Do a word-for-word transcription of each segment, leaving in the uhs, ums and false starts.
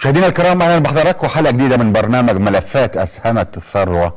مشاهدينا الكرام، اهلا بحضراتكم وحلقه جديده من برنامج ملفات. اسهمت الثروه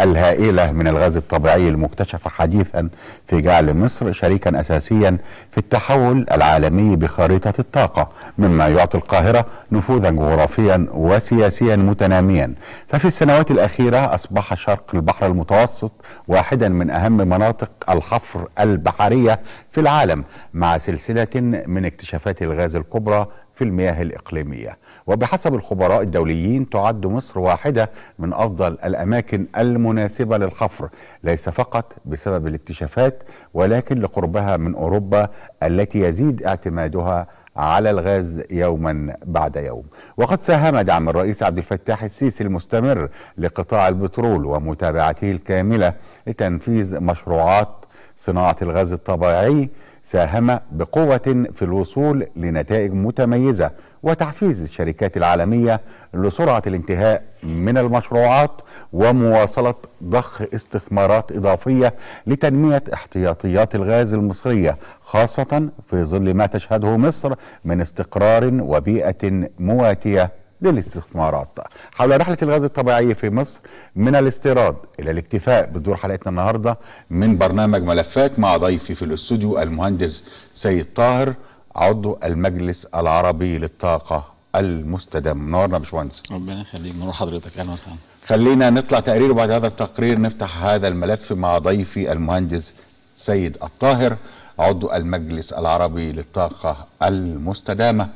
الهائله من الغاز الطبيعي المكتشفه حديثا في جعل مصر شريكا اساسيا في التحول العالمي بخريطه الطاقه، مما يعطي القاهره نفوذا جغرافيا وسياسيا متناميا. ففي السنوات الاخيره اصبح شرق البحر المتوسط واحدا من اهم مناطق الحفر البحريه في العالم، مع سلسله من اكتشافات الغاز الكبرى في المياه الإقليمية. وبحسب الخبراء الدوليين تعد مصر واحدة من أفضل الأماكن المناسبة للحفر، ليس فقط بسبب الاكتشافات ولكن لقربها من أوروبا التي يزيد اعتمادها على الغاز يوما بعد يوم. وقد ساهم دعم الرئيس عبد الفتاح السيسي المستمر لقطاع البترول ومتابعته الكاملة لتنفيذ مشروعات صناعة الغاز الطبيعي، ساهم بقوة في الوصول لنتائج متميزة وتحفيز الشركات العالمية لسرعة الانتهاء من المشروعات ومواصلة ضخ استثمارات إضافية لتنمية احتياطيات الغاز المصرية، خاصة في ظل ما تشهده مصر من استقرار وبيئة مواتية للاستثمارات. حول رحلة الغاز الطبيعي في مصر من الاستيراد إلى الاكتفاء بتدور حلقتنا النهاردة من برنامج ملفات، مع ضيفي في الاستوديو المهندس سيد طاهر، عضو المجلس العربي للطاقة المستدامة. منورنا يا باشمهندس. ربنا يخليك، منور حضرتك، أهلا وسهلا. خلينا نطلع تقرير، وبعد هذا التقرير نفتح هذا الملف مع ضيفي المهندس سيد الطاهر، عضو المجلس العربي للطاقة المستدامة.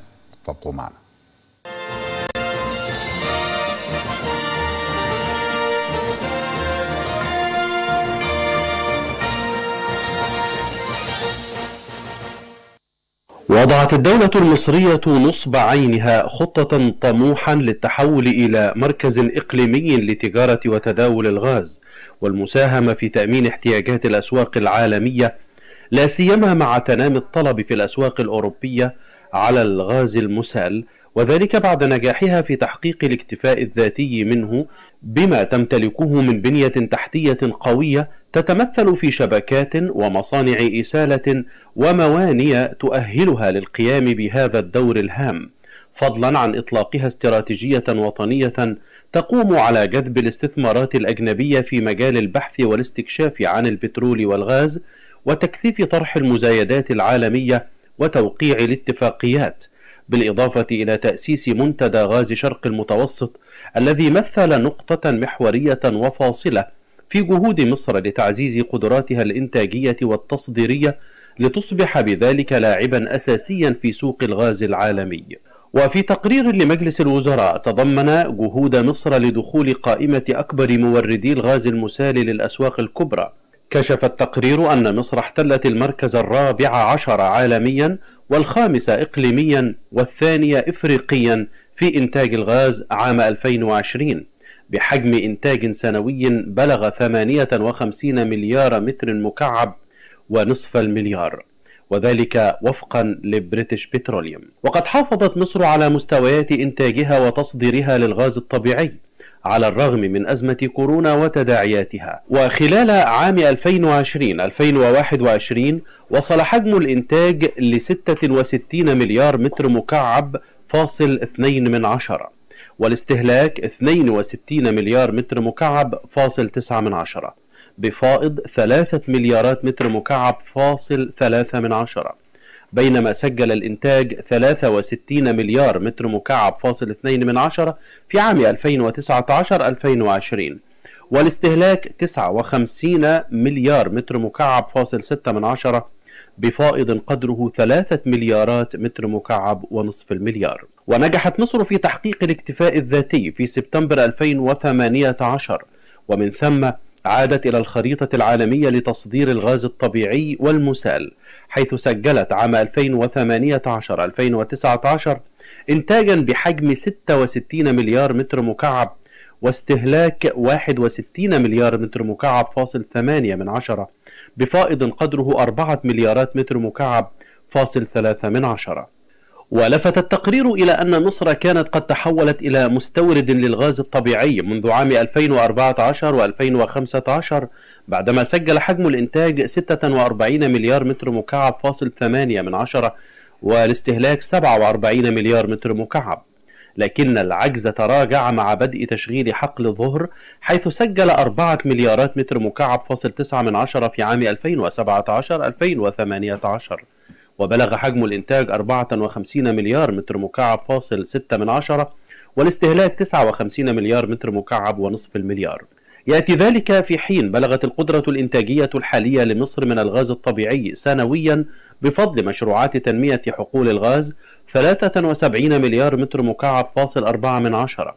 فابقوا معنا. وضعت الدولة المصرية نصب عينها خطة طموحا للتحول إلى مركز إقليمي لتجارة وتداول الغاز والمساهمة في تأمين احتياجات الأسواق العالمية، لا سيما مع تنامي الطلب في الأسواق الأوروبية على الغاز المسال، وذلك بعد نجاحها في تحقيق الاكتفاء الذاتي منه بما تمتلكه من بنية تحتية قوية تتمثل في شبكات ومصانع إسالة وموانئ تؤهلها للقيام بهذا الدور الهام، فضلا عن إطلاقها استراتيجية وطنية تقوم على جذب الاستثمارات الأجنبية في مجال البحث والاستكشاف عن البترول والغاز وتكثيف طرح المزايدات العالمية وتوقيع الاتفاقيات، بالإضافة إلى تأسيس منتدى غاز شرق المتوسط الذي مثل نقطة محورية وفاصلة في جهود مصر لتعزيز قدراتها الإنتاجية والتصديرية لتصبح بذلك لاعبا أساسيا في سوق الغاز العالمي. وفي تقرير لمجلس الوزراء تضمن جهود مصر لدخول قائمة أكبر موردي الغاز المسال للأسواق الكبرى، كشف التقرير أن مصر احتلت المركز الرابع عشر عالميا والخامس إقليميا والثاني إفريقيا في إنتاج الغاز عام ألفين وعشرين بحجم إنتاج سنوي بلغ ثمانية وخمسين مليار متر مكعب ونصف المليار، وذلك وفقا لبريتش بتروليوم. وقد حافظت مصر على مستويات إنتاجها وتصديرها للغاز الطبيعي على الرغم من أزمة كورونا وتداعياتها، وخلال عام ألفين وعشرين ألفين وواحد وعشرين وصل حجم الإنتاج ل ستة وستين مليار متر مكعب فاصل اثنين من عشرة، والاستهلاك اثنين وستين مليار متر مكعب فاصل تسعة من عشرة، بفائض ثلاثة مليارات متر مكعب فاصل ثلاثة من عشرة، بينما سجل الإنتاج ثلاثة وستين مليار متر مكعب فاصل اثنين من عشرة في عام ألفين وتسعة عشر ألفين وعشرين، والاستهلاك تسعة وخمسين مليار متر مكعب فاصل ستة من عشرة، بفائض قدره ثلاثة مليارات متر مكعب ونصف المليار. ونجحت مصر في تحقيق الاكتفاء الذاتي في سبتمبر ألفين وثمانية عشر، ومن ثم عادت إلى الخريطة العالمية لتصدير الغاز الطبيعي والمسال، حيث سجلت عام ألفين وثمانية عشر ألفين وتسعة عشر إنتاجا بحجم ستة وستين مليار متر مكعب واستهلاك واحد وستين مليار متر مكعب فاصل ثمانية من عشرة، بفائض قدره أربعة مليارات متر مكعب فاصل ثلاثة من عشرة. ولفت التقرير إلى أن مصر كانت قد تحولت إلى مستورد للغاز الطبيعي منذ عام ألفين وأربعة عشر وألفين وخمسة عشر، بعدما سجل حجم الإنتاج ستة وأربعين مليار متر مكعب فاصل ثمانية من عشرة والاستهلاك سبعة وأربعين مليار متر مكعب، لكن العجز تراجع مع بدء تشغيل حقل الظهر، حيث سجل أربعة مليارات متر مكعب فاصل تسعة من عشرة في عام ألفين وسبعة عشر ألفين وثمانية عشر، وبلغ حجم الإنتاج أربعة وخمسين مليار متر مكعب فاصل ستة من عشرة، والاستهلاك تسعة وخمسين مليار متر مكعب ونصف المليار. يأتي ذلك في حين بلغت القدرة الإنتاجية الحالية لمصر من الغاز الطبيعي سنويا بفضل مشروعات تنمية حقول الغاز ثلاثة وسبعين مليار متر مكعب فاصل أربعة من عشرة،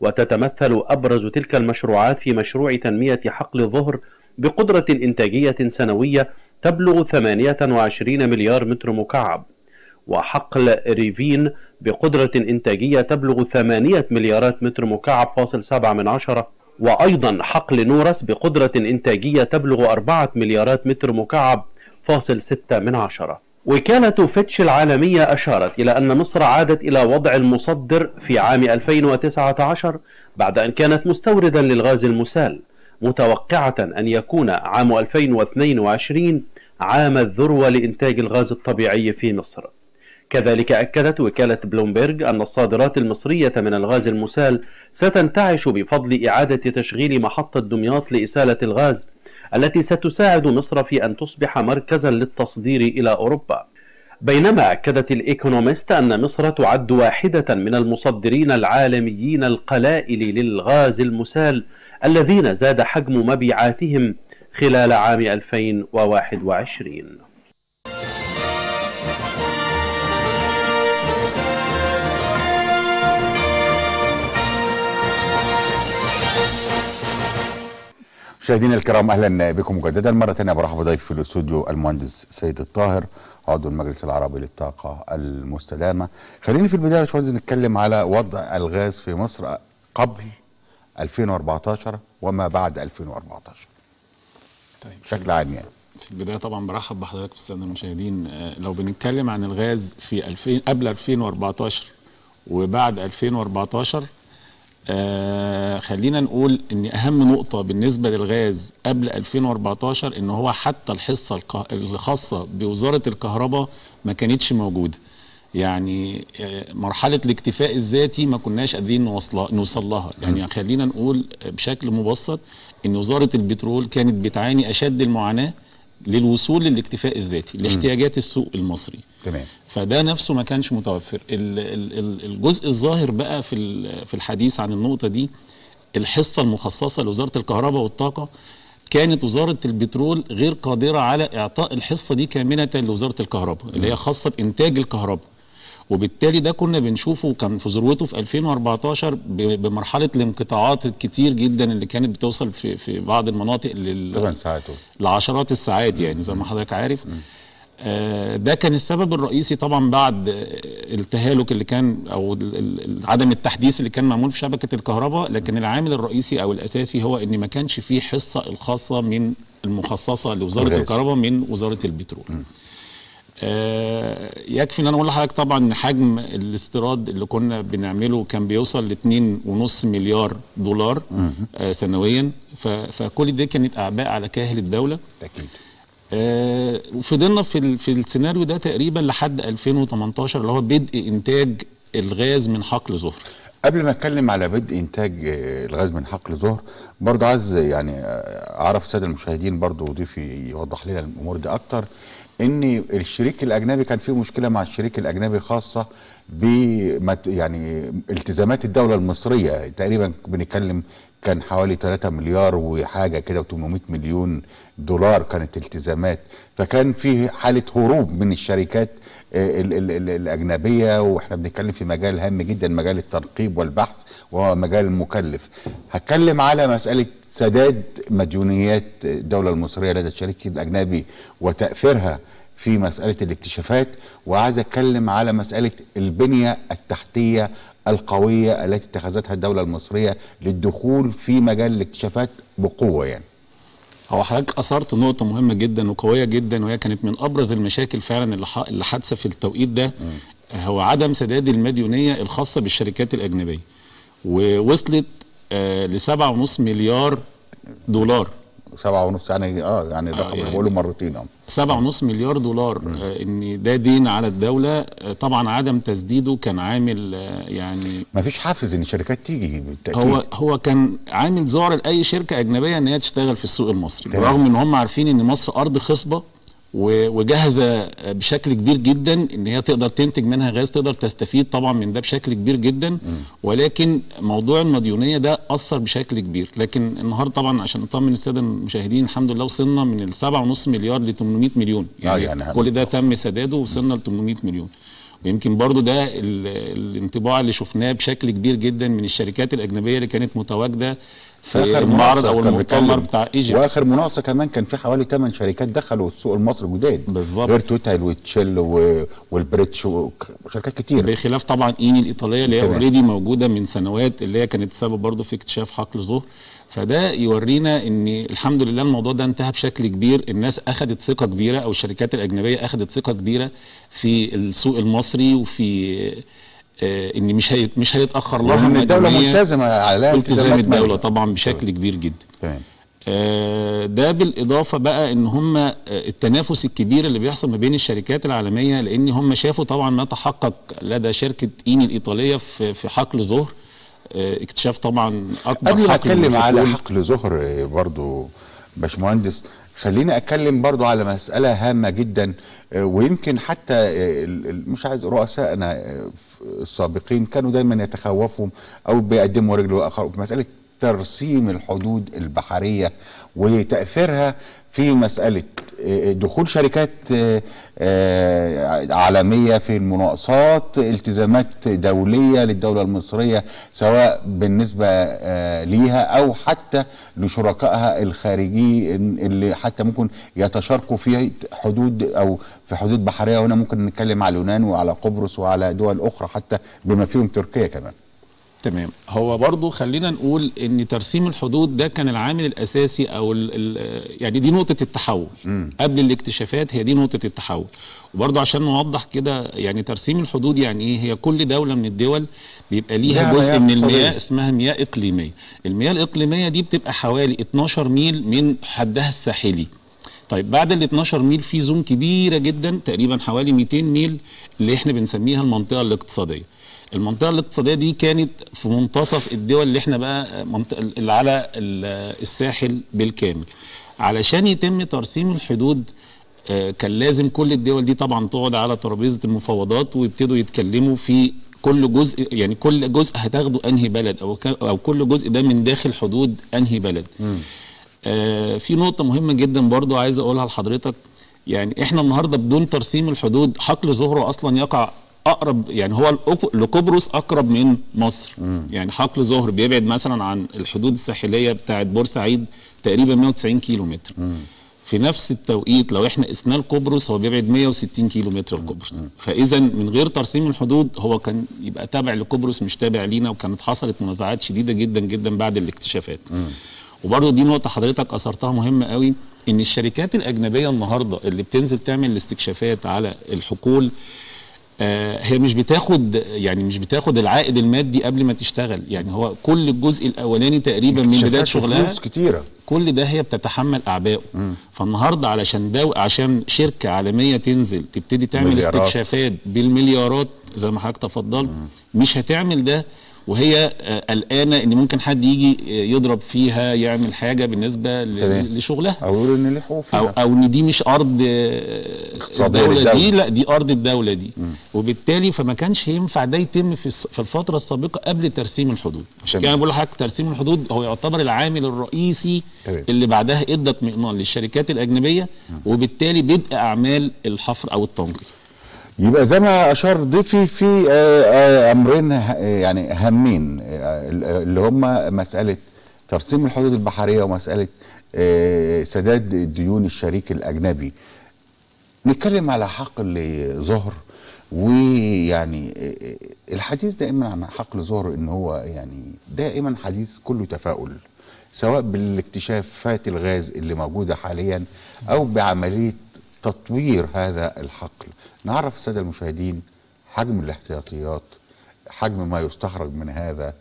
وتتمثل أبرز تلك المشروعات في مشروع تنمية حقل الظهر بقدرة إنتاجية سنوية تبلغ ثمانية وعشرين مليار متر مكعب، وحقل ريفين بقدرة إنتاجية تبلغ ثمانية مليارات متر مكعب فاصل سبعة من عشرة، وأيضا حقل نورس بقدرة إنتاجية تبلغ أربعة مليارات متر مكعب فاصل ستة من عشرة. وكالة فيتش العالمية أشارت إلى أن مصر عادت إلى وضع المصدر في عام ألفين وتسعة عشر بعد أن كانت مستوردا للغاز المسال، متوقعة أن يكون عام ألفين واثنين وعشرين عام الذروة لإنتاج الغاز الطبيعي في مصر. كذلك أكدت وكالة بلومبرغ أن الصادرات المصرية من الغاز المسال ستنتعش بفضل إعادة تشغيل محطة دمياط لإسالة الغاز، التي ستساعد مصر في أن تصبح مركزا للتصدير إلى أوروبا. بينما أكدت الإيكنوميست أن مصر تعد واحدة من المصدرين العالميين القلائل للغاز المسال، الذين زاد حجم مبيعاتهم خلال عام ألفين وواحد وعشرين. مشاهدينا الكرام، اهلا بكم مجددا مره ثانيه. برحب بضيف في الاستوديو المهندس سيد طاهر، عضو المجلس العربي للطاقه المستدامه. خليني في البدايه يا باشمهندس نتكلم على وضع الغاز في مصر قبل ألفين وأربعة عشر وما بعد ألفين وأربعة عشر. طيب بشكل عام يعني. في البدايه طبعا برحب بحضرتك بالساده المشاهدين. لو بنتكلم عن الغاز في ألفين قبل ألفين وأربعة عشر وبعد ألفين وأربعة عشر، آه خلينا نقول ان اهم نقطه بالنسبه للغاز قبل ألفين وأربعة عشر ان هو حتى الحصه الخاصه بوزاره الكهرباء ما كانتش موجوده. يعني آه مرحله الاكتفاء الذاتي ما كناش قادرين نوصل لها. يعني خلينا نقول بشكل مبسط ان وزاره البترول كانت بتعاني اشد المعاناه للوصول للاكتفاء الذاتي لاحتياجات السوق المصري. تمام. فده نفسه ما كانش متوفر. الجزء الظاهر بقى في في الحديث عن النقطه دي الحصه المخصصه لوزاره الكهرباء والطاقه. كانت وزاره البترول غير قادره على اعطاء الحصه دي كامله لوزاره الكهرباء اللي هي خاصه بانتاج الكهرباء، وبالتالي ده كنا بنشوفه كان في ذروته في ألفين وأربعة عشر بمرحله الانقطاعات الكتير جدا اللي كانت بتوصل في في بعض المناطق لل ساعات لعشرات الساعات، يعني زي ما حضرتك عارف. آه ده كان السبب الرئيسي طبعا بعد التهالك اللي كان او عدم التحديث اللي كان معمول في شبكه الكهرباء، لكن العامل الرئيسي او الاساسي هو ان ما كانش فيه حصه الخاصه من المخصصه لوزاره الكهرباء من وزاره البترول. م. آه يكفي ان انا اقول لحضرتك طبعا ان حجم الاستيراد اللي كنا بنعمله كان بيوصل ل اتنين ونص مليار دولار آه سنويا، فكل دي كانت اعباء على كاهل الدوله. اكيد. آه وفضلنا في في السيناريو ده تقريبا لحد ألفين وتمنتاشر اللي هو بدء انتاج الغاز من حقل ظهر. قبل ما اتكلم على بدء انتاج الغاز من حقل ظهر، برضه عايز يعني اعرف الساده المشاهدين، برضه ضيفي يوضح لنا الامور دي اكتر، ان الشريك الاجنبي كان في مشكله مع الشريك الاجنبي خاصه ب يعني التزامات الدوله المصريه. تقريبا بنتكلم كان حوالي تلاتة مليار وحاجه كده وتمنمية مليون دولار كانت التزامات، فكان في حاله هروب من الشركات ال ال ال الاجنبيه، واحنا بنتكلم في مجال هام جدا، مجال التنقيب والبحث ومجال مكلف. هتكلم على مساله سداد مديونيات الدولة المصرية لدى الشريك الأجنبي وتأثيرها في مسألة الاكتشافات، وعايز أتكلم على مسألة البنية التحتية القوية التي اتخذتها الدولة المصرية للدخول في مجال الاكتشافات بقوة. يعني هو حضرتك أثرت نقطة مهمة جدا وقوية جدا، وهي كانت من أبرز المشاكل فعلا اللي حادثة في التوقيت ده. م. هو عدم سداد المديونية الخاصة بالشركات الأجنبية، ووصلت آه لسبعة ونص مليار دولار سبعة ونص يعني اه يعني الرقم اللي بقوله مرتين اه سبعة ونص مليار دولار. آه ان ده دين على الدولة. آه طبعا عدم تسديده كان عامل آه يعني ما فيش حافز ان الشركات تيجي بالتأكيد. هو هو كان عامل ذعر لاي شركة اجنبية ان هي تشتغل في السوق المصري، رغم ان هم عارفين ان مصر ارض خصبة وجاهزه بشكل كبير جدا ان هي تقدر تنتج منها غاز، تقدر تستفيد طبعا من ده بشكل كبير جدا، ولكن موضوع المديونيه ده اثر بشكل كبير. لكن النهارده طبعا عشان نطمن الساده المشاهدين الحمد لله وصلنا من ال سبعة ونص مليار ل تمنمية مليون، يعني, يعني كل ده تم سداده ووصلنا ل تمنمية مليون. ويمكن برضو ده الانطباع اللي شفناه بشكل كبير جدا من الشركات الاجنبيه اللي كانت متواجده في المعرض او المؤتمر بتاع ايجيبت. واخر مناقصه كمان كان في حوالي تمن شركات دخلوا السوق المصري جداد بالظبط، غير توتال وتشيل والبريتش وشركات كتير، بخلاف طبعا ايني الايطاليه اللي هي اوريدي موجوده من سنوات، اللي هي كانت سبب برضو في اكتشاف حقل زهر. فده يورينا ان الحمد لله الموضوع ده انتهى بشكل كبير، الناس اخذت ثقه كبيره او الشركات الاجنبيه اخذت ثقه كبيره في السوق المصري، وفي ان مش هي مش هيتاخر لها، ان الدوله ملتزمه على التزام الدوله طبعا بشكل كبير جدا. تمام. آه ده بالاضافه بقى ان هم التنافس الكبير اللي بيحصل ما بين الشركات العالميه، لان هم شافوا طبعا ما تحقق لدى شركه ايني الايطاليه في في حقل زهر، اكتشاف طبعا اكبر. قبل ما اتكلم على حقل زهر برضو باشمهندس خليني اتكلم برضو على مساله هامه جدا، ويمكن حتى مش عايز رؤسائنا السابقين كانوا دايما يتخوفوا او بيقدموا رجل واخر في مساله ترسيم الحدود البحريه وتاثيرها في مساله دخول شركات عالميه في المناقصات، التزامات دوليه للدوله المصريه سواء بالنسبه ليها او حتى لشركائها الخارجيين اللي حتى ممكن يتشاركوا في حدود او في حدود بحريه. هنا ممكن نتكلم على اليونان وعلى قبرص وعلى دول اخرى حتى بما فيهم تركيا كمان. تمام. هو برضو خلينا نقول ان ترسيم الحدود ده كان العامل الاساسي او ال ال يعني دي نقطه التحول. م. قبل الاكتشافات هي دي نقطه التحول. وبرضو عشان نوضح كده يعني ترسيم الحدود يعني ايه، هي كل دوله من الدول بيبقى ليها جزء من المياه اسمها مياه اقليميه. المياه الاقليميه دي بتبقى حوالي اتناشر ميل من حدها الساحلي. طيب بعد ال اتناشر ميل في زون كبيره جدا تقريبا حوالي ميتين ميل اللي احنا بنسميها المنطقه الاقتصاديه. المنطقة الاقتصادية دي كانت في منتصف الدول اللي احنا بقى منطقة اللي على الساحل بالكامل. علشان يتم ترسيم الحدود كان لازم كل الدول دي طبعا تقعد على ترابيزة المفاوضات ويبتدوا يتكلموا في كل جزء، يعني كل جزء هتاخده انهي بلد او او كل جزء ده من داخل حدود انهي بلد. آه في نقطة مهمة جدا برضو عايز اقولها لحضرتك، يعني احنا النهاردة بدون ترسيم الحدود حقل زهره اصلا يقع اقرب، يعني هو لقبرص اقرب من مصر. مم. يعني حقل زهر بيبعد مثلا عن الحدود الساحليه بتاعت بورسعيد تقريبا مية وتسعين كيلو متر. مم. في نفس التوقيت لو احنا قسنا لقبرص هو بيبعد مية وستين كيلو متر لقبرص. فاذا من غير ترسيم الحدود هو كان يبقى تابع لقبرص مش تابع لينا، وكانت حصلت منازعات شديده جدا جدا بعد الاكتشافات. مم. وبرضه دي نقطه حضرتك اثرتها مهمه قوي، ان الشركات الاجنبيه النهارده اللي بتنزل تعمل الاستكشافات على الحقول هي مش بتاخد يعني مش بتاخد العائد المادي قبل ما تشتغل، يعني هو كل الجزء الاولاني تقريبا من بدايه شغلها كتيرة. كل ده هي بتتحمل اعباءه. مم. فالنهارده علشان دو عشان شركه عالميه تنزل تبتدي تعمل مليارات. استكشافات بالمليارات زي ما حضرتك تفضلت، مش هتعمل ده وهي قلقانه ان ممكن حد يجي يضرب فيها يعمل حاجه بالنسبه لشغلها، او يقول ان ليه حقوق فيها، او او ان دي مش ارض الدوله دي، لا دي ارض الدوله دي. م. وبالتالي فما كانش ينفع ده يتم في في الفتره السابقه قبل ترسيم الحدود. عشان كده انا بقول لحضرتك ترسيم الحدود هو يعتبر العامل الرئيسي. تمام. اللي بعدها ادت مئنان للشركات الاجنبيه، وبالتالي بدء اعمال الحفر او التنقيب. يبقى زي ما اشار ضيفي في امرين يعني هامين اللي هما مساله ترسيم الحدود البحريه ومساله سداد ديون الشريك الاجنبي. نتكلم على حقل زهر، ويعني الحديث دائما عن حقل زهر ان هو يعني دائما حديث كله تفاؤل، سواء بالاكتشافات الغاز اللي موجوده حاليا او بعمليه تطوير هذا الحقل. نعرف الساده المشاهدين حجم الاحتياطيات، حجم ما يستخرج من هذا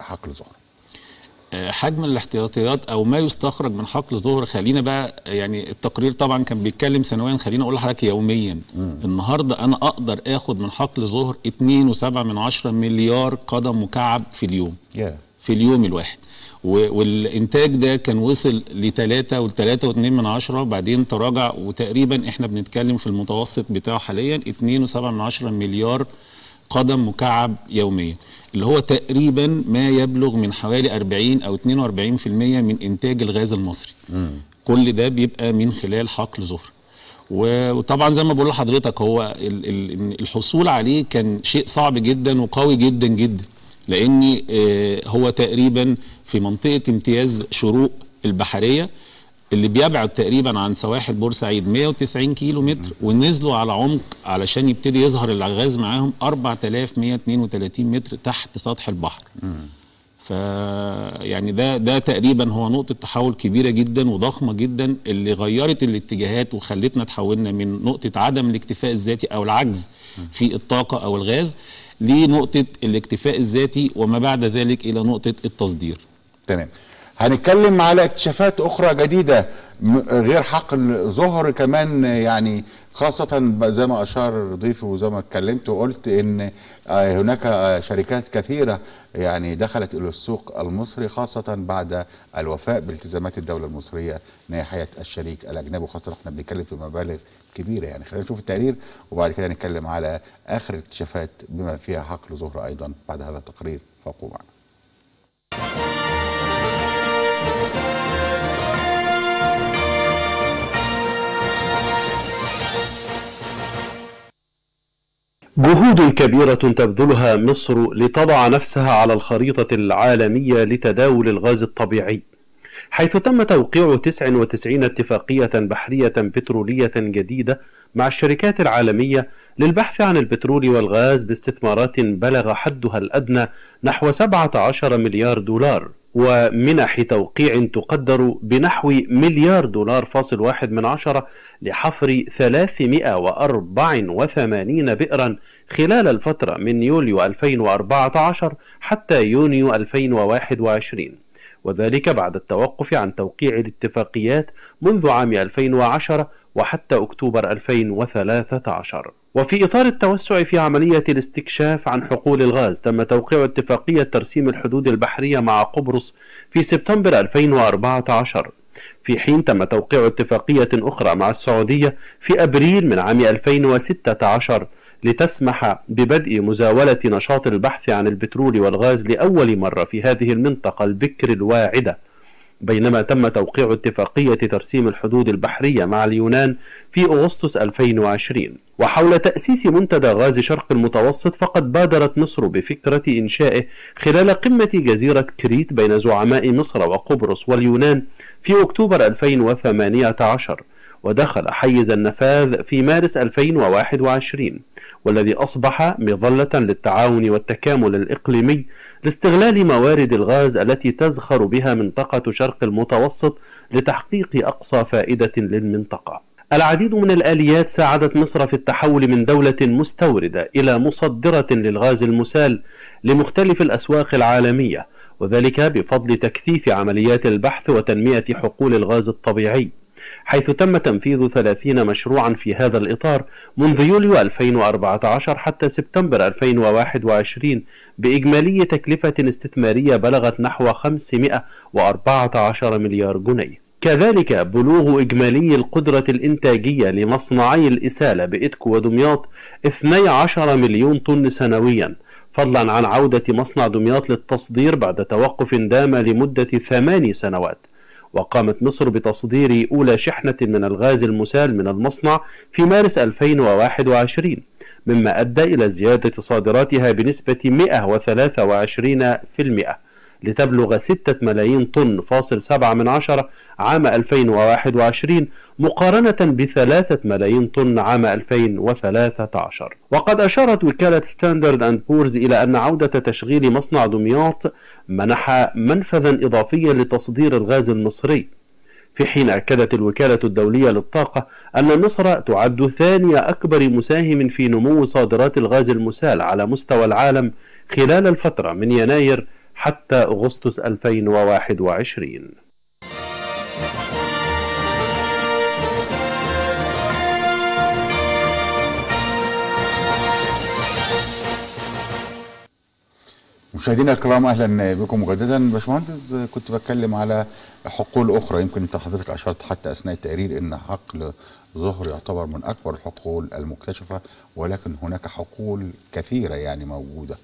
حقل زهر. حجم الاحتياطيات او ما يستخرج من حقل ظهر، خلينا بقى يعني التقرير طبعا كان بيتكلم سنويا، خلينا اقول لحضرتك يوميا. مم. النهارده انا اقدر اخد من حقل ظهر اتنين وسبعة من عشرة مليار قدم مكعب في اليوم. yeah. في اليوم الواحد، والانتاج ده كان وصل ل تلاتة وتلاتة واتنين من عشرة، بعدين تراجع، وتقريبا احنا بنتكلم في المتوسط بتاعه حاليا اتنين وسبعة من عشرة مليار قدم مكعب يوميا، اللي هو تقريبا ما يبلغ من حوالي أربعين أو اتنين وأربعين في المية من إنتاج الغاز المصري. مم. كل ده بيبقى من خلال حقل ظهر، وطبعا زي ما بقول لحضرتك هو الحصول عليه كان شيء صعب جدا وقوي جدا جدا، لأن هو تقريبا في منطقة امتياز شروق البحرية اللي بيبعد تقريبا عن سواحل بورسعيد مية وتسعين كيلو متر، ونزلوا على عمق علشان يبتدي يظهر الغاز معاهم أربعة آلاف ومية اتنين وتلاتين متر تحت سطح البحر. ف يعني ده ده تقريبا هو نقطه تحول كبيره جدا وضخمه جدا، اللي غيرت الاتجاهات وخلتنا تحولنا من نقطه عدم الاكتفاء الذاتي او العجز في الطاقه او الغاز لنقطه الاكتفاء الذاتي وما بعد ذلك الى نقطه التصدير. تمام. هنتكلم على اكتشافات اخرى جديده غير حقل ظهر كمان، يعني خاصه زي ما اشار ضيفي وزي ما اتكلمت وقلت ان هناك شركات كثيره يعني دخلت الى السوق المصري، خاصه بعد الوفاء بالتزامات الدوله المصريه ناحيه الشريك الاجنبي، وخاصه احنا بنتكلم في مبالغ كبيره. يعني خلينا نشوف التقرير وبعد كده نتكلم على اخر اكتشافات بما فيها حقل ظهر ايضا بعد هذا التقرير، فابقوا معنا. جهود كبيرة تبذلها مصر لتضع نفسها على الخريطة العالمية لتداول الغاز الطبيعي، حيث تم توقيع تسعة وتسعين اتفاقية بحرية بترولية جديدة مع الشركات العالمية للبحث عن البترول والغاز باستثمارات بلغ حدها الأدنى نحو سبعة عشر مليار دولار، ومنح توقيع تقدر بنحو مليار دولار فاصل واحد من عشرة لحفر ثلاثمائة وأربعة وثمانين بئرا خلال الفترة من يوليو ألفين وأربعة عشر حتى يونيو ألفين وواحد وعشرين، وذلك بعد التوقف عن توقيع الاتفاقيات منذ عام ألفين وعشرة وحتى أكتوبر ألفين وثلاثة عشر. وفي إطار التوسع في عملية الاستكشاف عن حقول الغاز، تم توقيع اتفاقية ترسيم الحدود البحرية مع قبرص في سبتمبر ألفين وأربعة عشر، في حين تم توقيع اتفاقية أخرى مع السعودية في أبريل من عام ألفين وستة عشر لتسمح ببدء مزاولة نشاط البحث عن البترول والغاز لأول مرة في هذه المنطقة البكر الواعدة، بينما تم توقيع اتفاقية ترسيم الحدود البحرية مع اليونان في أغسطس ألفين وعشرين. وحول تأسيس منتدى غاز شرق المتوسط، فقد بادرت مصر بفكرة إنشائه خلال قمة جزيرة كريت بين زعماء مصر وقبرص واليونان في أكتوبر ألفين وثمانية عشر، ودخل حيز النفاذ في مارس ألفين وواحد وعشرين، والذي أصبح مظلة للتعاون والتكامل الإقليمي لاستغلال موارد الغاز التي تزخر بها منطقة شرق المتوسط لتحقيق أقصى فائدة للمنطقة. العديد من الآليات ساعدت مصر في التحول من دولة مستوردة إلى مصدرة للغاز المسال لمختلف الأسواق العالمية، وذلك بفضل تكثيف عمليات البحث وتنمية حقول الغاز الطبيعي، حيث تم تنفيذ ثلاثين مشروعا في هذا الإطار منذ يوليو ألفين وأربعة عشر حتى سبتمبر ألفين وواحد وعشرين بإجمالي تكلفة استثمارية بلغت نحو خمسمائة وأربعة عشر مليار جنيه. كذلك بلوغ إجمالي القدرة الإنتاجية لمصنعي الإسالة بإيدكو ودمياط اثني عشر مليون طن سنويا، فضلا عن عودة مصنع دمياط للتصدير بعد توقف دام لمدة ثماني سنوات. وقامت مصر بتصدير أولى شحنة من الغاز المسال من المصنع في مارس ألفين وواحد وعشرين، مما أدى إلى زيادة صادراتها بنسبة مائة وثلاثة وعشرين بالمائة لتبلغ ستة ملايين طن فاصل سبعة من عشرة عام ألفين وواحد وعشرين مقارنة بثلاثة ملايين طن عام ألفين وثلاثة عشر. وقد أشارت وكالة ستاندرد أند بورز إلى أن عودة تشغيل مصنع دمياط منح منفذا إضافيا لتصدير الغاز المصري، في حين أكدت الوكالة الدولية للطاقة أن مصر تعد ثاني أكبر مساهم في نمو صادرات الغاز المسال على مستوى العالم خلال الفترة من يناير حتى أغسطس ألفين وواحد وعشرين. مشاهدينا الكرام اهلا بكم مجددا. باشمهندس، كنت بتكلم على حقول اخرى، يمكن انت حضرتك اشرت حتى اثناء التقرير ان حقل ظهر يعتبر من اكبر الحقول المكتشفه، ولكن هناك حقول كثيره يعني موجوده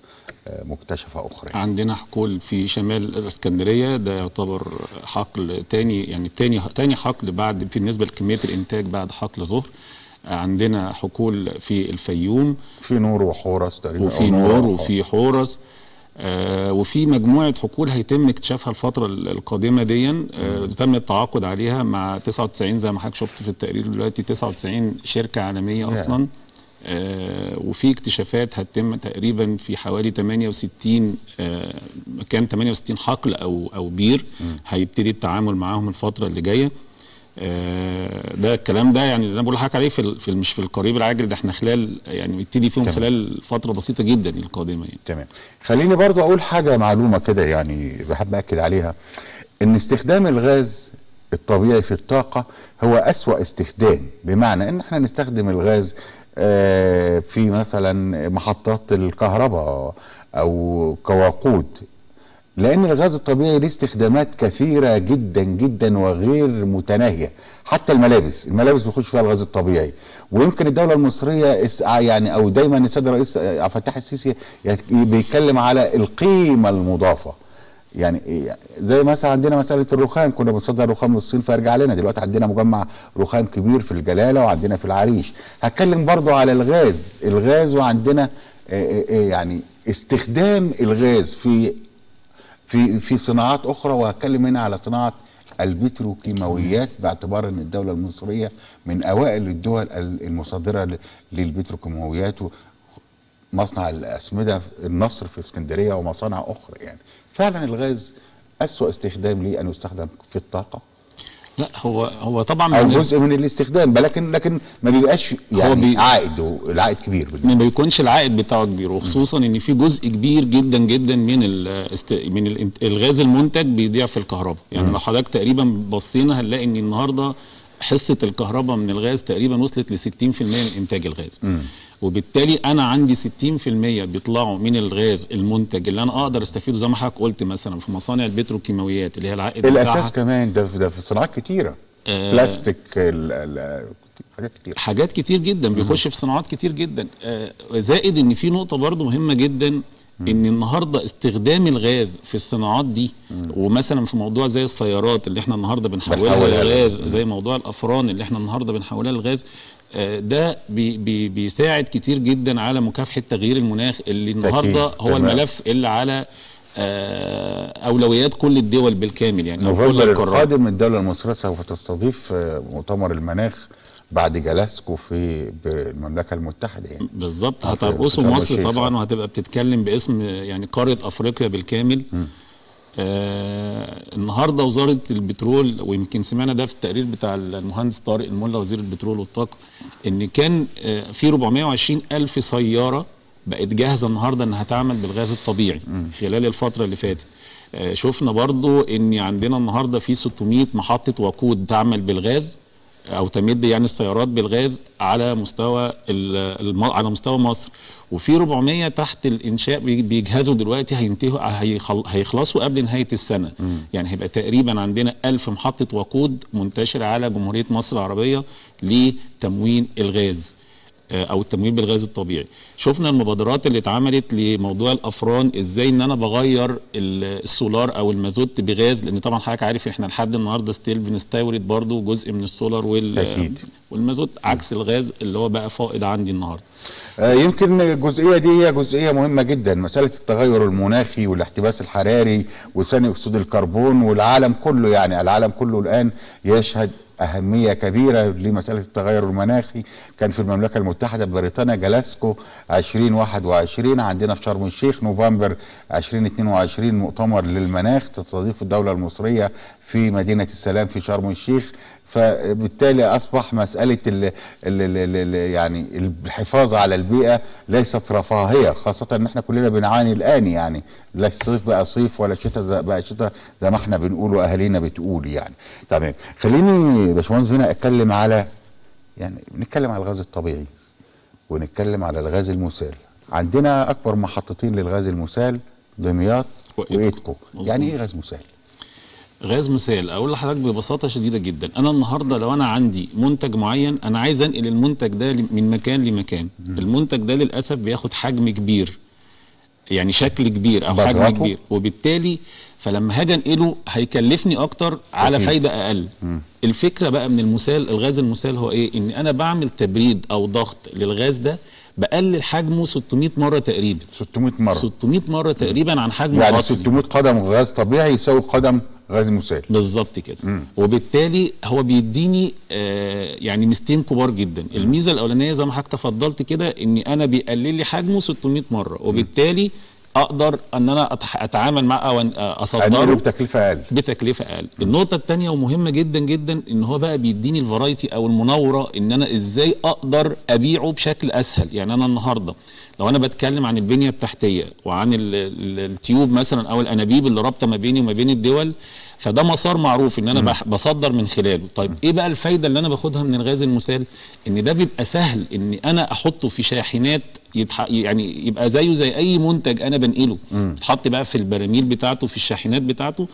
مكتشفه اخرى. عندنا حقول في شمال الاسكندريه، ده يعتبر حقل ثاني، يعني ثاني ثاني حقل بعد في بالنسبه لكميه الانتاج بعد حقل ظهر. عندنا حقول في الفيوم، في نور وحورس تقريبا، وفي نور وفي حورس، آه وفي مجموعه حقول هيتم اكتشافها الفتره القادمه دي. آه تم التعاقد عليها مع تسعة وتسعين، زي ما حضرتك شفت في التقرير دلوقتي، تسعة وتسعين شركه عالميه اصلا. آه وفي اكتشافات هتتم تقريبا في حوالي ثمانية وستين آه كان ثمانية وستين حقل او او بير هيبتدي التعامل معاهم الفتره اللي جايه. آه ده الكلام ده يعني انا بقول لحضرتك عليه في مش في القريب العاجل، ده احنا خلال يعني بنبتدي فيهم تمام. خلال فتره بسيطه جدا القادمه يعني. تمام. خليني برضو اقول حاجه معلومه كده يعني بحب اكد عليها، ان استخدام الغاز الطبيعي في الطاقه هو أسوأ استخدام، بمعنى ان احنا نستخدم الغاز آه في مثلا محطات الكهرباء او كوقود، لأن الغاز الطبيعي له استخدامات كثيرة جدا جدا وغير متناهية. حتى الملابس، الملابس بيخش فيها الغاز الطبيعي. ويمكن الدولة المصرية يعني أو دايما السيد الرئيس عبد الفتاح السيسي بيتكلم على القيمة المضافة. يعني زي مثلا عندنا مسألة الرخام، كنا بنصدر رخام من الصين فيرجع لنا، دلوقتي عندنا مجمع رخام كبير في الجلالة وعندنا في العريش. هتكلم برضو على الغاز، الغاز وعندنا يعني استخدام الغاز في في في صناعات اخرى، وهتكلم هنا على صناعه البتروكيماويات باعتبار ان الدوله المصريه من اوائل الدول المصدره للبتروكيماويات، ومصنع الاسمده في النصر في اسكندريه ومصانع اخرى. يعني فعلا الغاز اسوأ استخدام ليه ان يستخدم في الطاقه. لا هو هو طبعا او جزء من الاستخدام، لكن لكن ما بيبقاش يعني بي... عائد، العائد كبير ما بيكونش العائد بتاعه كبير، وخصوصا ان في جزء كبير جدا جدا من الاست... من ال... الغاز المنتج بيضيع في الكهرباء. يعني لو حضرتك تقريبا بصينا هنلاقي ان النهارده حصه الكهرباء من الغاز تقريبا وصلت ل ستين في المية من انتاج الغاز. م. وبالتالي انا عندي ستين في المية بيطلعوا من الغاز المنتج اللي انا اقدر استفيده، زي ما حضرتك قلت مثلا في مصانع البتروكيماويات اللي هي العائد بتاعها الاساس كمان، ده ده في صناعات كتيره، آه بلاستيك، حاجات كتير حاجات كتير جدا بيخش في صناعات كتير جدا. آه زائد ان في نقطه برضو مهمه جدا، ان النهارده استخدام الغاز في الصناعات دي، ومثلا في موضوع زي السيارات اللي احنا النهارده بنحولها لغاز، زي موضوع الافران اللي احنا النهارده بنحولها لغاز، ده بي بي بيساعد كتير جدا على مكافحه تغيير المناخ اللي النهارده هو الملف اللي على اولويات كل الدول بالكامل. يعني نوفمبر القادم الدوله المصريه سوف تستضيف مؤتمر المناخ بعد جلاسكو في المملكه المتحده يعني. بالظبط، هترقصوا مصر طبعا، وهتبقى بتتكلم باسم يعني قاره افريقيا بالكامل. آه النهارده وزاره البترول، ويمكن سمعنا ده في التقرير بتاع المهندس طارق الملا وزير البترول والطاقه، ان كان آه في أربعمائة وعشرين ألف سياره بقت جاهزه النهارده انها تعمل بالغاز الطبيعي خلال الفتره اللي فاتت. آه شفنا برضو ان عندنا النهارده في ستمائة محطه وقود تعمل بالغاز او تمد يعني السيارات بالغاز على مستوى على مستوى مصر، وفي أربعمائة تحت الانشاء بيجهزوا دلوقتي، هينتهوا هيخلصوا قبل نهايه السنه. م. يعني هيبقى تقريبا عندنا ألف محطه وقود منتشره على جمهوريه مصر العربيه لتموين الغاز او التموين بالغاز الطبيعي. شفنا المبادرات اللي اتعملت لموضوع الافران، ازاي ان انا بغير السولار او المازوت بغاز، لان طبعا حضرتك عارف احنا لحد النهارده ستيل بنستورد برضو جزء من السولار وال والمازوت، عكس الغاز اللي هو بقى فائض عندي النهارده. آه يمكن الجزئيه دي هي جزئيه مهمه جدا، مساله التغير المناخي والاحتباس الحراري وثاني اكسيد الكربون، والعالم كله يعني العالم كله الان يشهد أهمية كبيرة لمسألة التغير المناخي. كان في المملكة المتحدة بريطانيا جلاسكو ألفين وواحد وعشرين، عندنا في شرم الشيخ نوفمبر ألفين واثنين وعشرين مؤتمر للمناخ تستضيف الدولة المصرية في مدينة السلام في شرم الشيخ. فبالتالي اصبح مساله ال ال يعني الحفاظ على البيئه ليست رفاهيه، خاصه ان احنا كلنا بنعاني الان، يعني لا صيف بقى صيف ولا شتاء بقى شتاء زي ما احنا بنقول واهالينا بتقول يعني. تمام، خليني يا باشمهندس هنا اتكلم على يعني بنتكلم على الغاز الطبيعي ونتكلم على الغاز المسال. عندنا اكبر محطتين للغاز المسال دمياط وايدكو. يعني ايه غاز مسال؟ غاز مسال اقول لحضرتك ببساطه شديده جدا، انا النهارده لو انا عندي منتج معين انا عايز انقل المنتج ده من مكان لمكان، المنتج ده للاسف بياخد حجم كبير، يعني شكل كبير او حجم كبير، وبالتالي فلما هاجي انقله هيكلفني اكتر على فايده اقل. الفكره بقى من المسال، الغاز المسال هو ايه؟ ان انا بعمل تبريد او ضغط للغاز ده بقلل حجمه ستمائة مرة تقريبا. ستمائة مرة. ستمائة مرة تقريبا عن حجمه يعني الاصلي. يعني ستمائة قدم غاز طبيعي يساوي قدم غاز مسال. بالظبط كده. مم. وبالتالي هو بيديني آه يعني ميزتين كبار جدا. مم. الميزة الأولانية زي ما حضرتك تفضلت كده إن أنا بيقلل لي حجمه ستمائة مرة، وبالتالي أقدر أن أنا أتعامل معه أو أصدره بتكلفة أقل. بتكلفة أقل. مم. النقطة الثانية ومهمة جدا جدا إن هو بقى بيديني الفرايتي أو المناورة إن أنا إزاي أقدر أبيعه بشكل أسهل، يعني أنا النهاردة لو أنا بتكلم عن البنية التحتية وعن التيوب مثلا أو الأنابيب اللي رابطة ما بيني وما بين الدول، فده مسار معروف ان انا مم. بصدر من خلاله. طيب مم. ايه بقى الفايده اللي انا باخدها من الغاز المسال؟ ان ده بيبقى سهل ان انا احطه في شاحنات يتح... يعني يبقى زيه زي اي منتج انا بنقله، يتحط بقى في البراميل بتاعته في الشاحنات بتاعته،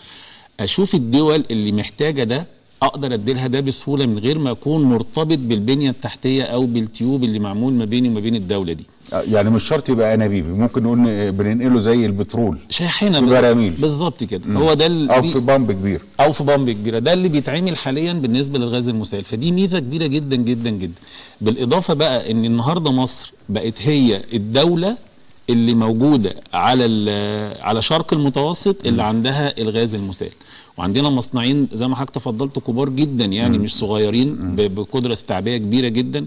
اشوف الدول اللي محتاجه ده اقدر اديلها ده بسهوله من غير ما اكون مرتبط بالبنيه التحتيه او بالتيوب اللي معمول ما بيني وما بين الدوله دي. يعني مش شرط يبقى انابيب، ممكن نقول بننقله زي البترول شاحنه براميل. بالظبط كده، هو ده او في بامب كبير او في بامب كبيره، ده اللي بيتعمل حاليا بالنسبه للغاز المسال، فدي ميزه كبيره جدا جدا جدا. بالاضافه بقى ان النهارده مصر بقت هي الدوله اللي موجوده على على شرق المتوسط اللي م. عندها الغاز المسال، وعندنا مصنعين زي ما حضرتك تفضلت كبار جدا، يعني م. مش صغيرين، بقدره استيعابيه كبيره جدا.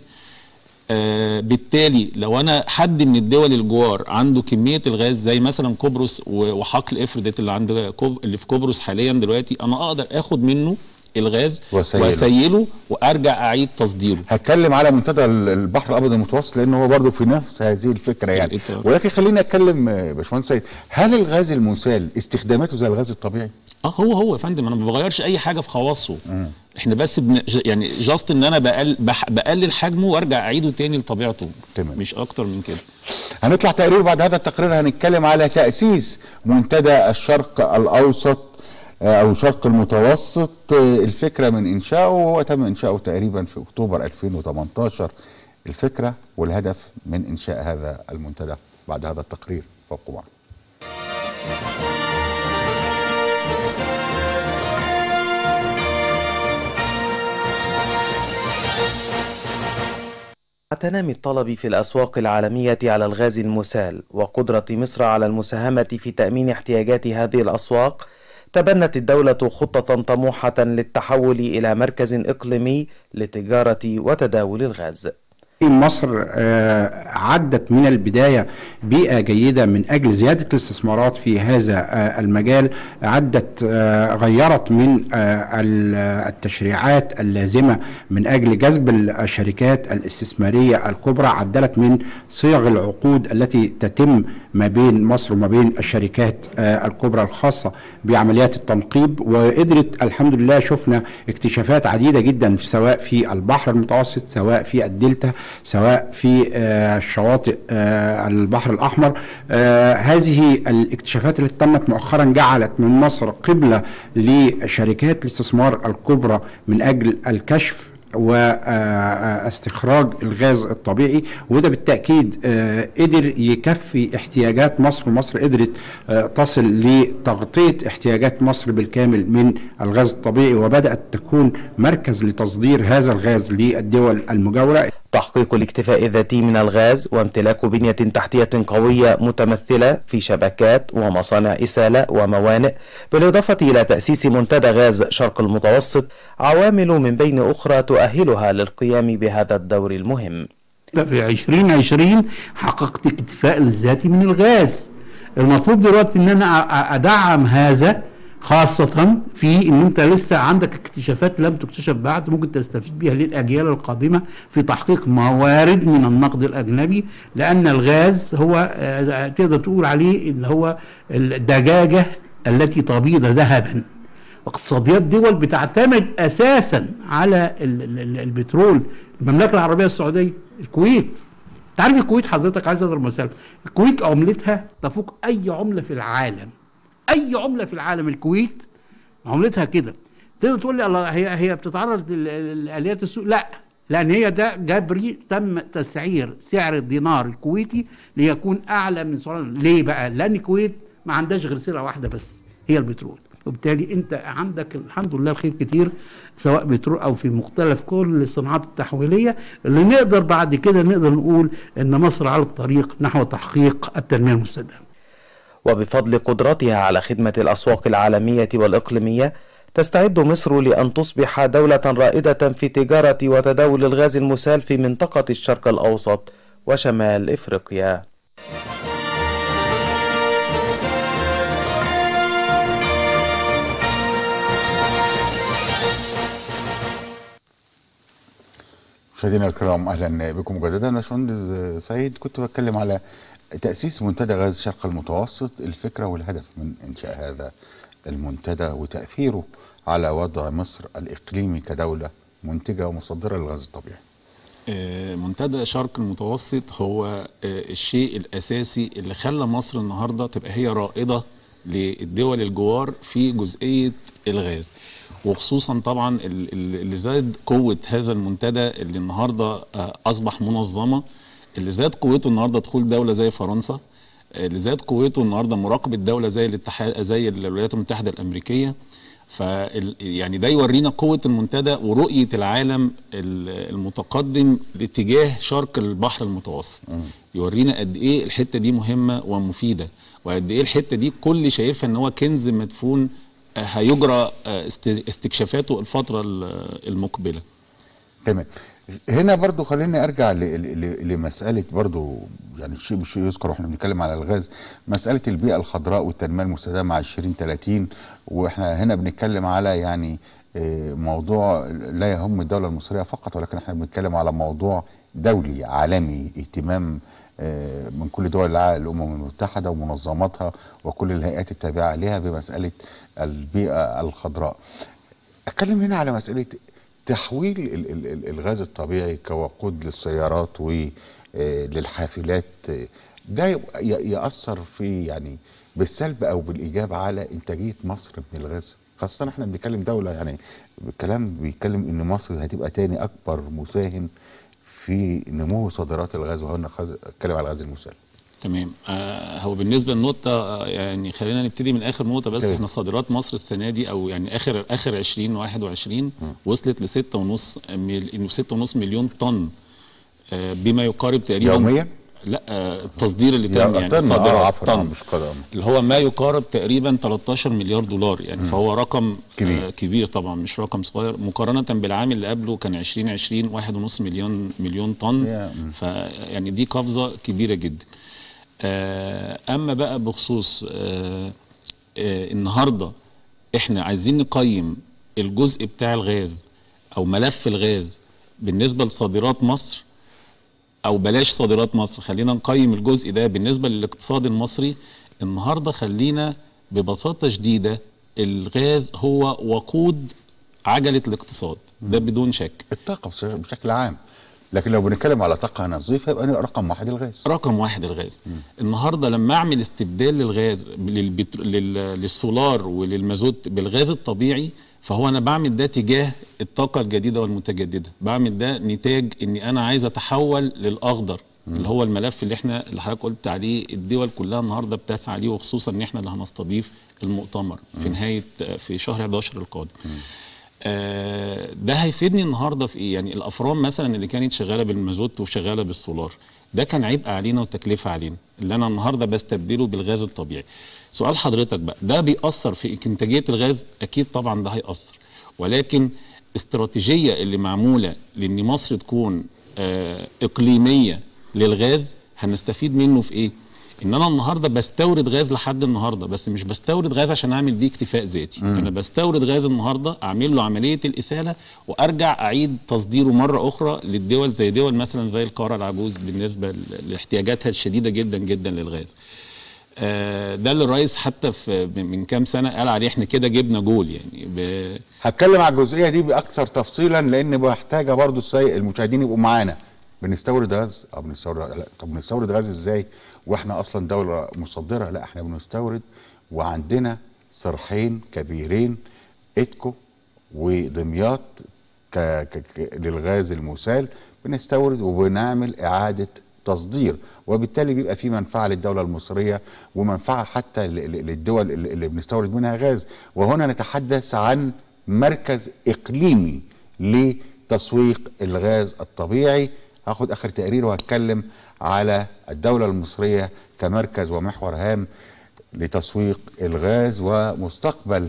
آه بالتالي لو انا حد من الدول الجوار عنده كميه الغاز زي مثلا قبرص وحقل افريديت اللي عند اللي في قبرص حاليا دلوقتي، انا اقدر اخد منه الغاز وسيله. وسيله وارجع اعيد تصديره. هتكلم على منتدى البحر الابيض المتوسط لان هو برضه في نفس هذه الفكره يعني الإطار. ولكن خليني اتكلم يا باشمهندس سيد، هل الغاز المسال استخداماته زي الغاز الطبيعي؟ اه هو هو يا فندم، انا ما بغيرش اي حاجه في خواصه، احنا بس بن... يعني جاست ان انا بقل... بقلل حجمه وارجع اعيده تاني لطبيعته. تمام، مش اكتر من كده. هنطلع تقرير، بعد هذا التقرير هنتكلم على تاسيس منتدى الشرق الاوسط أو شرق المتوسط، الفكرة من إنشاؤه وهو تم إنشاؤه تقريبا في أكتوبر ألفين وثمانية عشر، الفكرة والهدف من إنشاء هذا المنتدى بعد هذا التقرير. فابقوا معنا. تنامي الطلب في الأسواق العالمية على الغاز المسال وقدرة مصر على المساهمة في تأمين احتياجات هذه الأسواق، تبنت الدولة خطة طموحة للتحول إلى مركز إقليمي لتجارة وتداول الغاز. مصر عدت من البداية بيئة جيدة من أجل زيادة الاستثمارات في هذا المجال، عدت غيرت من التشريعات اللازمة من أجل جذب الشركات الاستثمارية الكبرى، عدلت من صيغ العقود التي تتم ما بين مصر وما بين الشركات الكبرى الخاصة بعمليات التنقيب، وقدرت الحمد لله شفنا اكتشافات عديدة جدا سواء في البحر المتوسط سواء في الدلتا سواء في شواطئ البحر الأحمر. هذه الاكتشافات التي تمت مؤخرا جعلت من مصر قبلة لشركات الاستثمار الكبرى من أجل الكشف واستخراج الغاز الطبيعي، وده بالتأكيد قدر يكفي احتياجات مصر، ومصر قدرت تصل لتغطية احتياجات مصر بالكامل من الغاز الطبيعي، وبدأت تكون مركز لتصدير هذا الغاز للدول المجاورة. تحقيق الاكتفاء الذاتي من الغاز وامتلاك بنية تحتية قوية متمثلة في شبكات ومصانع إسالة وموانئ، بالإضافة إلى تأسيس منتدى غاز شرق المتوسط، عوامل من بين أخرى تؤهلها للقيام بهذا الدور المهم. في عشرين عشرين حققت اكتفاء الذاتي من الغاز، المطلوب دلوقتي إن أنا أدعم هذا خاصة في ان انت لسه عندك اكتشافات لم تكتشف بعد ممكن تستفيد بها للاجيال القادمة في تحقيق موارد من النقد الاجنبي، لان الغاز هو تقدر تقول عليه ان هو الدجاجة التي تبيض ذهبا. اقتصاديات دول بتعتمد اساسا على البترول، المملكة العربية السعودية، الكويت. تعرف الكويت حضرتك، عايز اضرب مثال، الكويت عملتها تفوق اي عملة في العالم، اي عمله في العالم الكويت عملتها كده. تقدر تقول لي الله هي هي بتتعرض لآليات السوق؟ لا، لان هي ده جبري، تم تسعير سعر الدينار الكويتي ليكون اعلى من سعر. ليه بقى؟ لان الكويت ما عندهاش غير سلعه واحده بس هي البترول، وبالتالي انت عندك الحمد لله الخير كتير سواء بترول او في مختلف كل الصناعات التحويليه اللي نقدر بعد كده نقدر نقول ان مصر على الطريق نحو تحقيق التنميه المستدامه. وبفضل قدرتها على خدمة الأسواق العالمية والإقليمية تستعد مصر لأن تصبح دولة رائدة في تجارة وتداول الغاز المسال في منطقة الشرق الأوسط وشمال إفريقيا. مشاهدينا الكرام أهلا بكم مجددا. باشمهندس سيد، كنت بتكلم على تأسيس منتدى غاز شرق المتوسط، الفكرة والهدف من إنشاء هذا المنتدى وتأثيره على وضع مصر الإقليمي كدولة منتجة ومصدرة للغاز الطبيعي. منتدى شرق المتوسط هو الشيء الأساسي اللي خلى مصر النهاردة تبقى هي رائدة للدول الجوار في جزئية الغاز، وخصوصا طبعا اللي زاد قوة هذا المنتدى اللي النهاردة أصبح منظمة، اللي زاد قوته النهارده دخول دوله زي فرنسا، اللي زاد قوته النهارده مراقبه دوله زي الاتحاد زي الولايات المتحده الامريكيه. ف يعني ده يورينا قوه المنتدى ورؤيه العالم المتقدم لاتجاه شرق البحر المتوسط. يورينا قد ايه الحته دي مهمه ومفيده، وقد ايه الحته دي كل شايفها ان هو كنز مدفون هيجرى استكشافاته الفتره المقبله. تمام. هنا برضو خليني ارجع لمساله برضو يعني شيء بشيء يذكر واحنا بنتكلم على الغاز، مساله البيئه الخضراء والتنميه المستدامه عشرين ثلاثين، واحنا هنا بنتكلم على يعني موضوع لا يهم الدوله المصريه فقط، ولكن احنا بنتكلم على موضوع دولي عالمي، اهتمام من كل دول الامم المتحده ومنظماتها وكل الهيئات التابعه لها بمساله البيئه الخضراء. اتكلم هنا على مساله تحويل الغاز الطبيعي كوقود للسيارات وللحافلات، ده يأثر في يعني بالسلب او بالايجاب على انتاجيه مصر من الغاز، خاصه احنا بنتكلم دوله يعني الكلام بيتكلم ان مصر هتبقى تاني اكبر مساهم في نمو صادرات الغاز، وهنا نتكلم على الغاز المسال. تمام. آه هو بالنسبه للنقطه يعني خلينا نبتدي من اخر نقطه بس. طيب. احنا صادرات مصر السنه دي او يعني اخر اخر عشرين واحد وعشرين وصلت ل ستة ونص مليون طن، آه بما يقارب تقريبا يوميا؟ لا، آه التصدير اللي تم يعني صادرات طن اللي هو ما يقارب تقريبا ثلاثة عشر مليار دولار يعني. م. فهو رقم كبير. آه كبير طبعا، مش رقم صغير مقارنه بالعام اللي قبله كان عشرين عشرين واحد ونص مليون مليون طن. yeah. فيعني دي قفزه كبيره جدا. أما بقى بخصوص آآ آآ النهاردة إحنا عايزين نقيم الجزء بتاع الغاز أو ملف الغاز بالنسبة لصادرات مصر، أو بلاش صادرات مصر خلينا نقيم الجزء ده بالنسبة للاقتصاد المصري النهاردة. خلينا ببساطة شديدة، الغاز هو وقود عجلة الاقتصاد ده بدون شك، الطاقة بشكل عام، لكن لو بنتكلم على طاقه نظيفه يبقى رقم واحد الغاز. رقم واحد الغاز. م. النهارده لما اعمل استبدال للغاز للبتر... لل... للسولار وللمازوت بالغاز الطبيعي، فهو انا بعمل ده تجاه الطاقه الجديده والمتجدده، بعمل ده نتاج اني انا عايز اتحول للاخضر. م. اللي هو الملف اللي احنا اللي حضرتك قلت عليه الدول كلها النهارده بتسعى ليه، وخصوصا ان احنا اللي هنستضيف المؤتمر م. في نهايه في شهر حداشر القادم. م. آه ده هيفيدني النهارده في ايه؟ يعني الافران مثلا اللي كانت شغاله بالمازوت وشغاله بالسولار، ده كان عبء علينا وتكلفه علينا، اللي انا النهارده بستبدله بالغاز الطبيعي. سؤال حضرتك بقى، ده بيأثر في انتاجيه الغاز؟ اكيد طبعا ده هيأثر، ولكن استراتيجيه اللي معموله لان مصر تكون آه اقليميه للغاز هنستفيد منه في ايه؟ ان انا النهارده بستورد غاز لحد النهارده، بس مش بستورد غاز عشان اعمل بيه اكتفاء ذاتي، مم. انا بستورد غاز النهارده اعمل له عمليه الاساله وارجع اعيد تصديره مره اخرى للدول زي دول مثلا زي القاره العجوز بالنسبه لاحتياجاتها الشديده جدا جدا للغاز. ده اللي الرئيس حتى في من كام سنه قال عليه احنا كده جبنا جول يعني. ب... هتكلم على الجزئيه دي باكثر تفصيلا لان محتاجه برضو المشاهدين يبقوا معانا. بنستورد غاز؟ اه بنستورد. طب بنستورد غاز ازاي واحنا اصلا دوله مصدره؟ لا احنا بنستورد وعندنا صرحين كبيرين، ايدكو ودمياط ك... ك... للغاز المسال، بنستورد وبنعمل اعاده تصدير، وبالتالي بيبقى في منفعه للدوله المصريه ومنفعه حتى للدول اللي بنستورد منها غاز. وهنا نتحدث عن مركز اقليمي لتسويق الغاز الطبيعي. هاخد اخر تقرير وهتكلم على الدوله المصريه كمركز ومحور هام لتسويق الغاز ومستقبل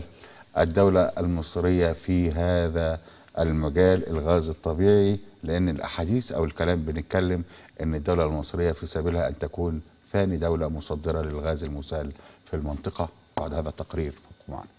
الدوله المصريه في هذا المجال الغاز الطبيعي، لأن الأحاديث أو الكلام بنتكلم أن الدولة المصرية في سبيلها أن تكون ثاني دولة مصدرة للغاز المسال في المنطقة. بعد هذا التقرير فابقوا معنا.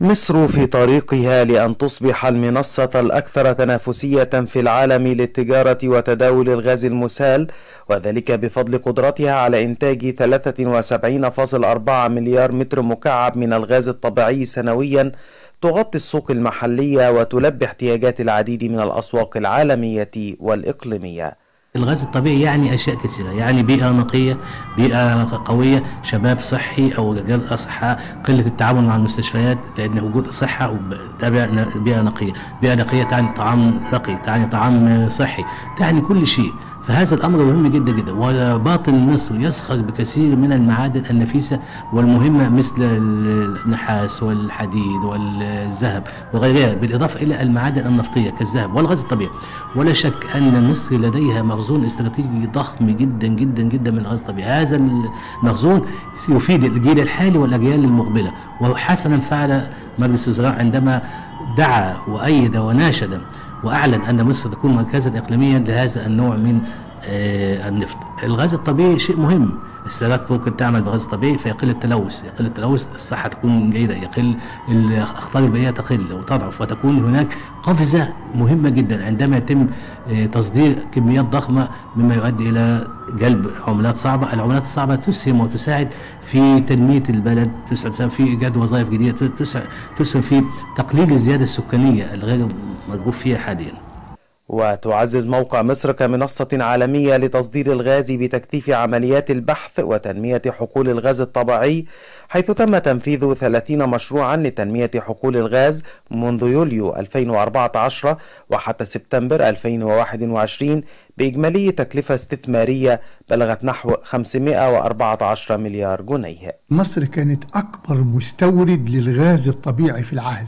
مصر في طريقها لأن تصبح المنصة الأكثر تنافسية في العالم للتجارة وتداول الغاز المسال، وذلك بفضل قدرتها على إنتاج ثلاثة وسبعين فاصلة أربعة مليار متر مكعب من الغاز الطبيعي سنويا، تغطي السوق المحلية وتلبي احتياجات العديد من الأسواق العالمية والإقليمية. الغاز الطبيعي يعني أشياء كثيرة، يعني بيئة نقية، بيئة قوية، شباب صحي أو رجال أصحاء، قلة التعامل مع المستشفيات، لأن وجود صحة وتابع بيئة نقية، بيئة نقية تعني طعام نقي، تعني طعام صحي، تعني كل شيء. فهذا الأمر مهم جدا جدا، وباطن مصر يسخر بكثير من المعادن النفيسة والمهمة مثل النحاس والحديد والذهب وغيرها، بالإضافة إلى المعادن النفطية كالذهب والغاز الطبيعي. ولا شك أن مصر لديها مخزون استراتيجي ضخم جدا جدا جدا من الغاز الطبيعي. هذا المخزون يفيد الجيل الحالي والأجيال المقبلة، وحسنا فعل مجلس الوزراء عندما دعا وأيد وناشد وأعلن أن مصر تكون مركزا إقليميا لهذا النوع من آه النفط. الغاز الطبيعي شيء مهم، السيارات ممكن تعمل بغاز طبيعي فيقل التلوث، يقل التلوث الصحة تكون جيدة، يقل الأخطار البيئية تقل وتضعف، وتكون هناك قفزة مهمة جدا عندما يتم آه تصدير كميات ضخمة مما يؤدي إلى جلب عملات صعبة. العملات الصعبة تسهم وتساعد في تنمية البلد، تسهم في إيجاد وظائف جديدة، تسهم في تقليل الزيادة السكانية الغير مرغوب فيها حاليا. وتعزز موقع مصر كمنصة عالمية لتصدير الغاز بتكثيف عمليات البحث وتنمية حقول الغاز الطبيعي، حيث تم تنفيذ ثلاثين مشروعا لتنمية حقول الغاز منذ يوليو ألفين وأربعة عشر وحتى سبتمبر ألفين وواحد وعشرين بإجمالي تكلفة استثمارية بلغت نحو خمسمائة وأربعة عشر مليار جنيه. مصر كانت أكبر مستورد للغاز الطبيعي في العالم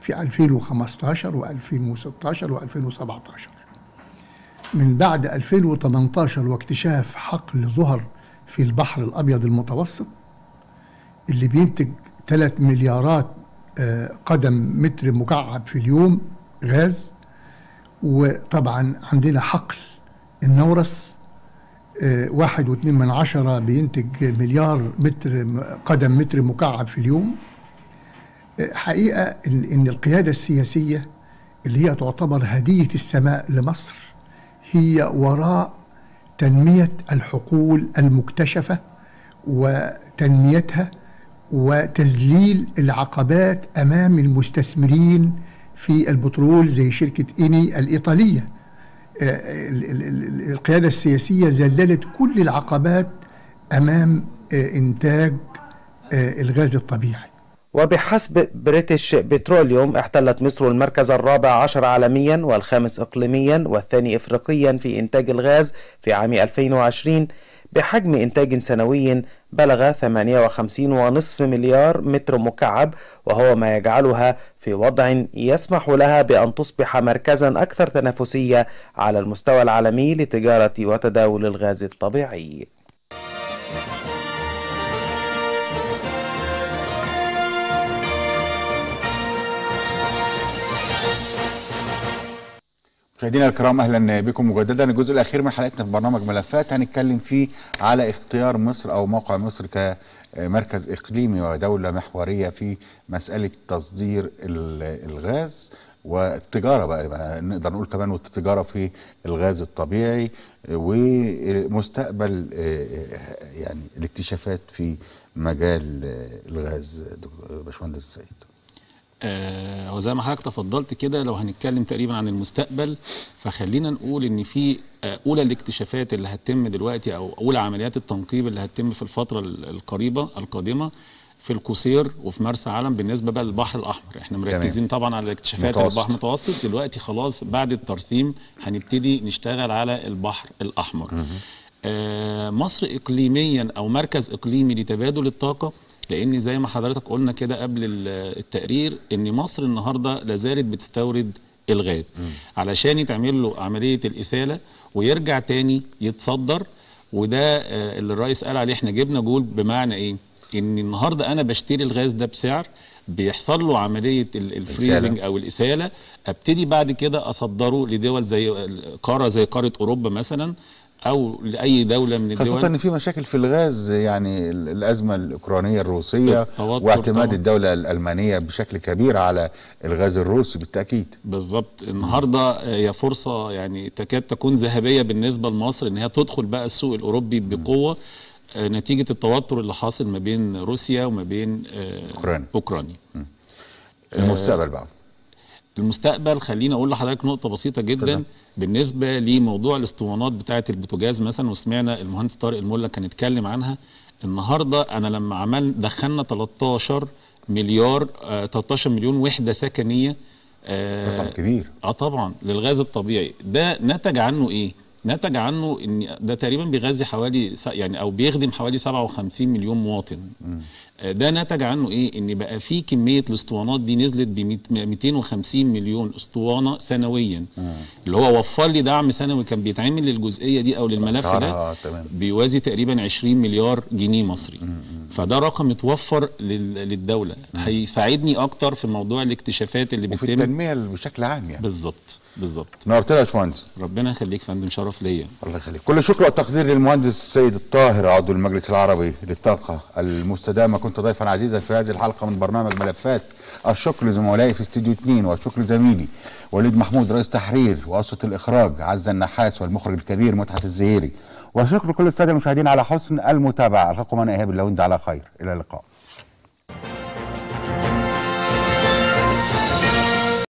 في ألفين وخمسة عشر وألفين وستة عشر وألفين وسبعة عشر. من بعد ألفين وثمانية عشر واكتشاف حقل زهر في البحر الأبيض المتوسط اللي بينتج ثلاثة مليارات قدم متر مكعب في اليوم غاز، وطبعا عندنا حقل النورس واحد واثنين من عشرة بينتج مليار متر قدم متر مكعب في اليوم. حقيقة إن القيادة السياسية اللي هي تعتبر هدية السماء لمصر هي وراء تنمية الحقول المكتشفة وتنميتها وتذليل العقبات أمام المستثمرين في البترول زي شركة إني الإيطالية. القيادة السياسية ذللت كل العقبات أمام إنتاج الغاز الطبيعي. وبحسب بريتش بتروليوم احتلت مصر المركز الرابع عشر عالميا والخامس اقليميا والثاني افريقيا في انتاج الغاز في عام ألفين وعشرين بحجم انتاج سنوي بلغ ثمانية وخمسين فاصلة خمسة مليار متر مكعب، وهو ما يجعلها في وضع يسمح لها بأن تصبح مركزا أكثر تنافسية على المستوى العالمي لتجارة وتداول الغاز الطبيعي. مشاهدينا الكرام اهلا بكم مجددا. الجزء الاخير من حلقتنا في برنامج ملفات هنتكلم فيه على اختيار مصر او موقع مصر كمركز اقليمي ودوله محوريه في مساله تصدير الغاز والتجاره، بقى نقدر نقول كمان والتجاره في الغاز الطبيعي ومستقبل يعني الاكتشافات في مجال الغاز. باشمهندس سيد، هو زي ما حضرتك تفضلت كده، لو هنتكلم تقريبا عن المستقبل فخلينا نقول ان في اولى الاكتشافات اللي هتتم دلوقتي او اولى عمليات التنقيب اللي هتتم في الفتره القريبه القادمه في القصير وفي مرسى علم. بالنسبه بقى للبحر الاحمر احنا مركزين طبعا على اكتشافات البحر المتوسط، دلوقتي خلاص بعد الترسيم هنبتدي نشتغل على البحر الاحمر. آه مصر اقليميا او مركز اقليمي لتبادل الطاقه، لأن زي ما حضرتك قلنا كده قبل التقرير إن مصر النهاردة لازالت بتستورد الغاز م. علشان يتعمل له عملية الإسالة ويرجع تاني يتصدر. وده اللي الرئيس قال عليه احنا جبنا جول، بمعنى إيه؟ إن النهاردة أنا بشتري الغاز ده بسعر بيحصل له عملية الفريزنج أو الإسالة، أبتدي بعد كده أصدره لدول زي قارة زي قارة أوروبا مثلا أو لأي دولة من الدول، خاصة إن في مشاكل في الغاز، يعني الأزمة الأوكرانية الروسية واعتماد طبعا الدولة الألمانية بشكل كبير على الغاز الروسي بالتأكيد. بالظبط، النهاردة هي فرصة يعني تكاد تكون ذهبية بالنسبة لمصر إن هي تدخل بقى السوق الأوروبي بقوة نتيجة التوتر اللي حاصل ما بين روسيا وما بين أوكرانيا. أوكرانيا. المستقبل بقى. المستقبل خليني اقول لحضرتك نقطه بسيطه جدا طبعا. بالنسبه لموضوع الاسطوانات بتاعه البوتاجاز مثلا، وسمعنا المهندس طارق الملا كان اتكلم عنها النهارده. انا لما عمل دخلنا تلتاشر مليار آه تلتاشر مليون وحده سكنيه، آه رقم كبير اه طبعا للغاز الطبيعي. ده نتج عنه ايه؟ نتج عنه ان ده تقريبا بيغذي حوالي يعني او بيخدم حوالي سبعة وخمسين مليون مواطن. م. ده نتج عنه ايه؟ ان بقى في كميه الاسطوانات دي نزلت ب مئتين وخمسين مليون اسطوانه سنويا. م. اللي هو وفر لي دعم سنوي كان بيتعمل للجزئيه دي او للملف ده بيوازي تقريبا عشرين مليار جنيه مصري. م. فده رقم اتوفر للدوله. م. هيساعدني اكتر في موضوع الاكتشافات اللي بتتم وفي التنميه بشكل عام يعني. بالظبط بالظبط. نورتنا يا باشمهندس. ربنا يخليك يا فندم، شرف ليا. الله يخليك. كل الشكر والتقدير للمهندس السيد الطاهر عضو المجلس العربي للطاقه المستدامه، كنت ضيفا عزيزا في هذه الحلقه من برنامج ملفات. الشكر لزملائي في استوديو اتنين، والشكر لزميلي وليد محمود رئيس تحرير وقصه الاخراج عز النحاس، والمخرج الكبير متحف الزهيري، والشكر لكل الساده المشاهدين على حسن المتابعه. الحقكم انا ايهاب اللوندي على خير، الى اللقاء.